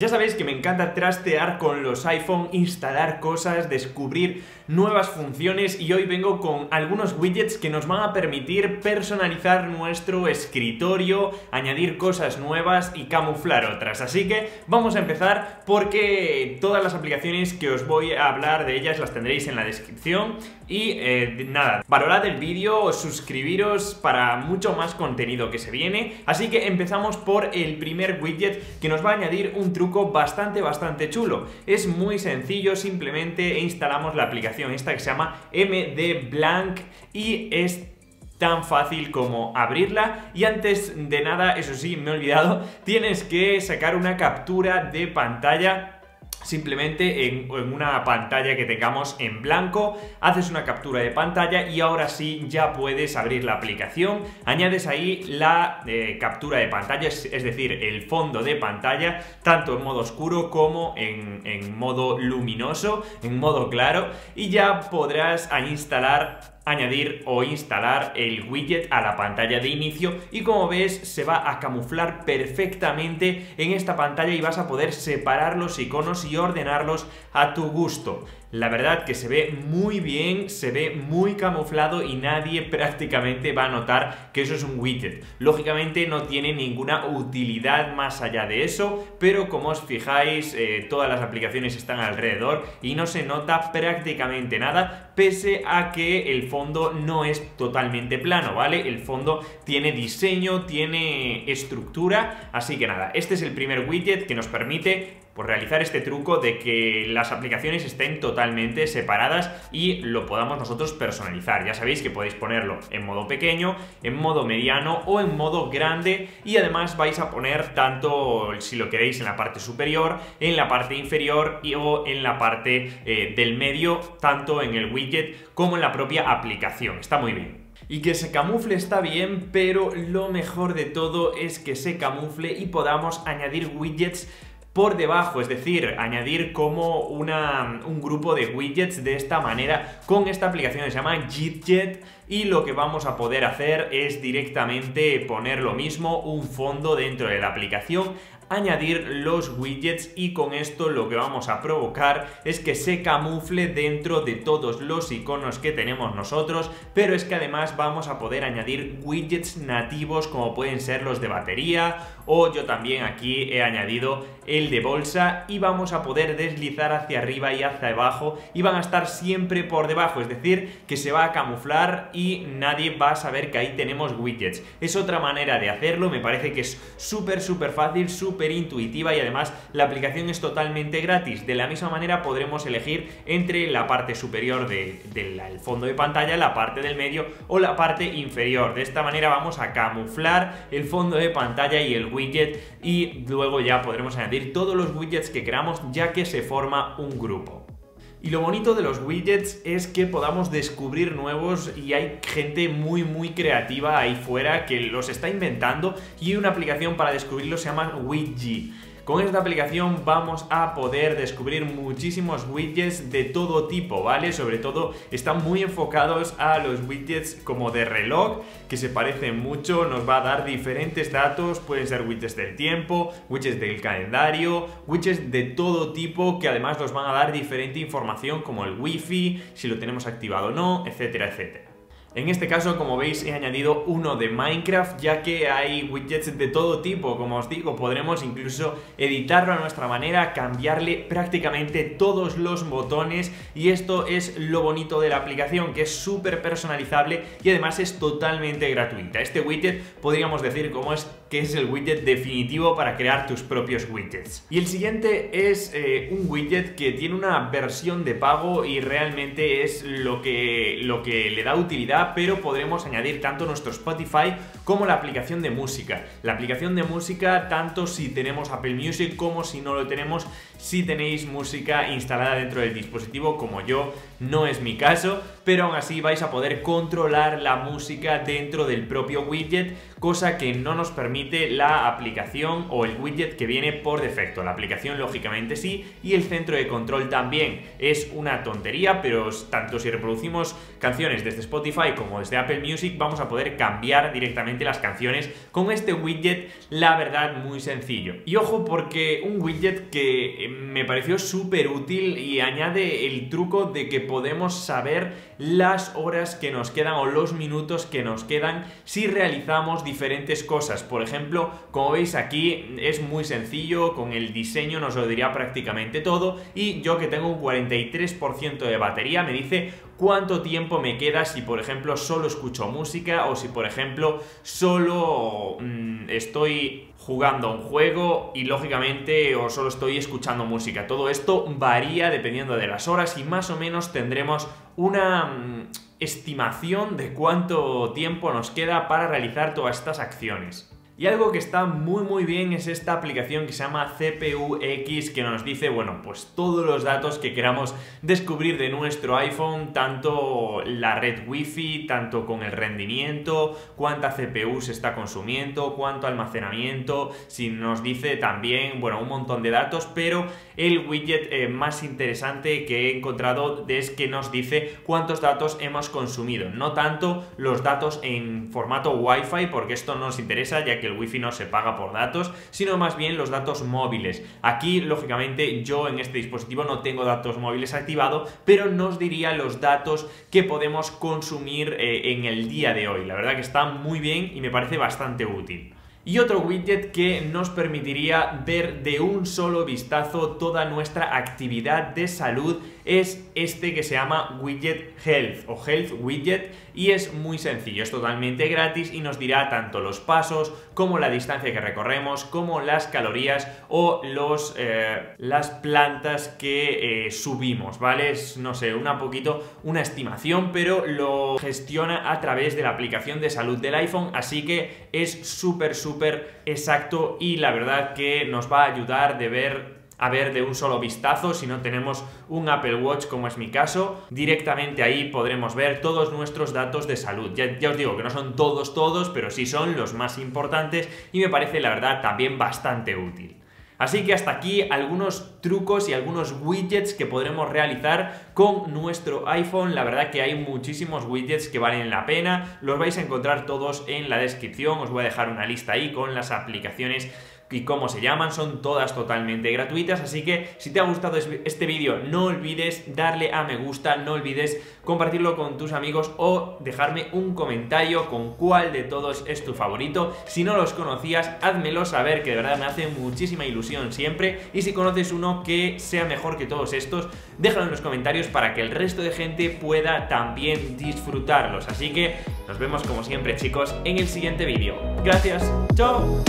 Ya sabéis que me encanta trastear con los iPhone, instalar cosas, descubrir nuevas funciones y hoy vengo con algunos widgets que nos van a permitir personalizar nuestro escritorio, añadir cosas nuevas y camuflar otras. Así que vamos a empezar porque todas las aplicaciones que os voy a hablar de ellas las tendréis en la descripción y nada, valorad el vídeo, suscribiros para mucho más contenido que se viene. Así que empezamos por el primer widget que nos va a añadir un truco bastante chulo. Es muy sencillo, simplemente instalamos la aplicación esta que se llama MD Blank y es tan fácil como abrirla. Y antes de nada, eso sí, me he olvidado, tienes que sacar una captura de pantalla. Simplemente en una pantalla que tengamos en blanco, haces una captura de pantalla y ahora sí ya puedes abrir la aplicación. Añades ahí la captura de pantalla, es decir, el fondo de pantalla, tanto en modo oscuro como en modo luminoso, en modo claro, y ya podrás añadir o instalar el widget a la pantalla de inicio y, como ves, se va a camuflar perfectamente en esta pantalla y vas a poder separar los iconos y ordenarlos a tu gusto. La verdad que se ve muy bien, se ve muy camuflado y nadie prácticamente va a notar que eso es un widget. Lógicamente no tiene ninguna utilidad más allá de eso, pero como os fijáis, todas las aplicaciones están alrededor y no se nota prácticamente nada, pese a que el fondo no es totalmente plano, ¿vale? El fondo tiene diseño, tiene estructura, así que nada, este es el primer widget que nos permite realizar este truco de que las aplicaciones estén totalmente separadas y lo podamos nosotros personalizar. Ya sabéis que podéis ponerlo en modo pequeño, en modo mediano o en modo grande, y además vais a poner tanto, si lo queréis, en la parte superior, en la parte inferior o en la parte del medio, tanto en el widget como en la propia aplicación. Está muy bien. Y que se camufle está bien, pero lo mejor de todo es que se camufle y podamos añadir widgets por debajo, es decir, añadir como un grupo de widgets de esta manera con esta aplicación que se llama Widget. Y lo que vamos a poder hacer es directamente poner lo mismo, un fondo dentro de la aplicación, añadir los widgets, y con esto lo que vamos a provocar es que se camufle dentro de todos los iconos que tenemos nosotros, pero es que además vamos a poder añadir widgets nativos como pueden ser los de batería, o yo también aquí he añadido el de bolsa, y vamos a poder deslizar hacia arriba y hacia abajo y van a estar siempre por debajo, es decir, que se va a camuflar y nadie va a saber que ahí tenemos widgets. Es otra manera de hacerlo, me parece que es súper fácil, súper intuitiva, y además la aplicación es totalmente gratis. De la misma manera podremos elegir entre la parte superior del fondo de pantalla, la parte del medio o la parte inferior. De esta manera vamos a camuflar el fondo de pantalla y el widget, y luego ya podremos añadir todos los widgets que queramos, ya que se forma un grupo. Y lo bonito de los widgets es que podamos descubrir nuevos, y hay gente muy creativa ahí fuera que los está inventando, y una aplicación para descubrirlo se llama Widgy. Con esta aplicación vamos a poder descubrir muchísimos widgets de todo tipo, ¿vale? Sobre todo están muy enfocados a los widgets como de reloj, que se parecen mucho, nos va a dar diferentes datos, pueden ser widgets del tiempo, widgets del calendario, widgets de todo tipo, que además nos van a dar diferente información como el wifi, si lo tenemos activado o no, etcétera, etcétera. En este caso, como veis, he añadido uno de Minecraft, ya que hay widgets de todo tipo. Como os digo, podremos incluso editarlo a nuestra manera, cambiarle prácticamente todos los botones, y esto es lo bonito de la aplicación, que es súper personalizable y además es totalmente gratuita. Este widget podríamos decir como es que es el widget definitivo para crear tus propios widgets. Y el siguiente es un widget que tiene una versión de pago y realmente es lo que le da utilidad, pero podremos añadir tanto nuestro Spotify como la aplicación de música. La aplicación de música, tanto si tenemos Apple Music como si no lo tenemos, si tenéis música instalada dentro del dispositivo, como yo, no es mi caso, pero aún así vais a poder controlar la música dentro del propio widget cosa que no nos permite la aplicación o el widget que viene por defecto. La aplicación lógicamente sí, y el centro de control también. Es una tontería, pero tanto si reproducimos canciones desde Spotify como desde Apple Music vamos a poder cambiar directamente las canciones con este widget, la verdad muy sencillo. Y ojo, porque un widget que me pareció súper útil y añade el truco de que podemos saber las horas que nos quedan o los minutos que nos quedan si realizamos diferentes cosas. Por ejemplo, como veis aquí es muy sencillo, con el diseño nos lo diría prácticamente todo, y yo que tengo un 43% de batería me dice cuánto tiempo me queda si por ejemplo solo escucho música, o si por ejemplo solo estoy jugando a un juego y lógicamente o solo estoy escuchando música. Todo esto varía dependiendo de las horas y más o menos tendremos una estimación de cuánto tiempo nos queda para realizar todas estas acciones. Y algo que está muy bien es esta aplicación que se llama CPUX, que nos dice, bueno, pues todos los datos que queramos descubrir de nuestro iPhone, tanto la red wifi, tanto con el rendimiento, cuánta CPU se está consumiendo, cuánto almacenamiento, si nos dice también, bueno, un montón de datos, pero el widget más interesante que he encontrado es que nos dice cuántos datos hemos consumido, no tanto los datos en formato Wi-Fi, porque esto no nos interesa, ya que el wifi no se paga por datos, sino más bien los datos móviles. Aquí lógicamente yo en este dispositivo no tengo datos móviles activado, pero nos diría los datos que podemos consumir en el día de hoy. La verdad que está muy bien y me parece bastante útil. Y otro widget que nos permitiría ver de un solo vistazo toda nuestra actividad de salud es este que se llama Widget Health o Health Widget, y es muy sencillo, es totalmente gratis y nos dirá tanto los pasos como la distancia que recorremos, como las calorías o los, las plantas que subimos, ¿vale? Es, no sé, una estimación, pero lo gestiona a través de la aplicación de salud del iPhone, así que es súper exacto y la verdad que nos va a ayudar a ver de un solo vistazo. Si no tenemos un Apple Watch, como es mi caso, directamente ahí podremos ver todos nuestros datos de salud. Ya os digo que no son todos, pero sí son los más importantes y me parece la verdad también bastante útil. Así que hasta aquí algunos trucos y algunos widgets que podremos realizar con nuestro iPhone. La verdad que hay muchísimos widgets que valen la pena, los vais a encontrar todos en la descripción, os voy a dejar una lista ahí con las aplicaciones y cómo se llaman, son todas totalmente gratuitas, así que si te ha gustado este vídeo no olvides darle a me gusta, no olvides compartirlo con tus amigos o dejarme un comentario con cuál de todos es tu favorito. Si no los conocías, házmelo saber, que de verdad me hace muchísima ilusión siempre, y si conoces uno que sea mejor que todos estos, déjalo en los comentarios para que el resto de gente pueda también disfrutarlos. Así que nos vemos como siempre, chicos, en el siguiente vídeo. Gracias, chao.